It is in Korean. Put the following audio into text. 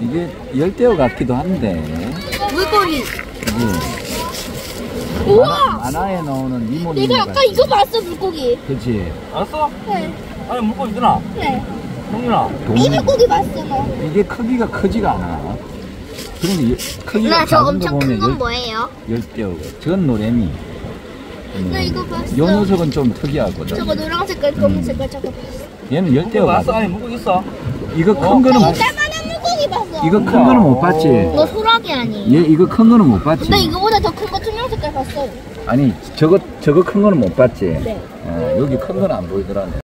이게 열대어 같기도 한데. 물고기. 예. 우와! 만화에 나오는 니모니. 내가 아까 이거 봤어, 물고기. 그렇지. 알았어? 네. 아니 물고기 있잖아. 네. 동윤아. 이 물고기 봤어, 너. 이게 크기가 크지가 않아. 그런데 크기가 작은 거 보면. 나 저 엄청 큰 건 뭐예요? 열대어가. 저건 노래미. 나 이거 봤어. 요 녀석은 좀 특이하거든. 저거 노란 색깔, 검은 색깔 저거. 얘는 열대어 봤어. 아니 물고기 있어. 이거 큰 거는 못. 이거 큰 거는 못 봤지? 너 소라기 아니에요? 얘 이거 큰 거는 못 봤지? 근데 이거보다 더 큰 거 투명 색깔 봤어요. 아니 저거 큰 거는 못 봤지? 네. 어, 여기 큰 건 안 보이더라네.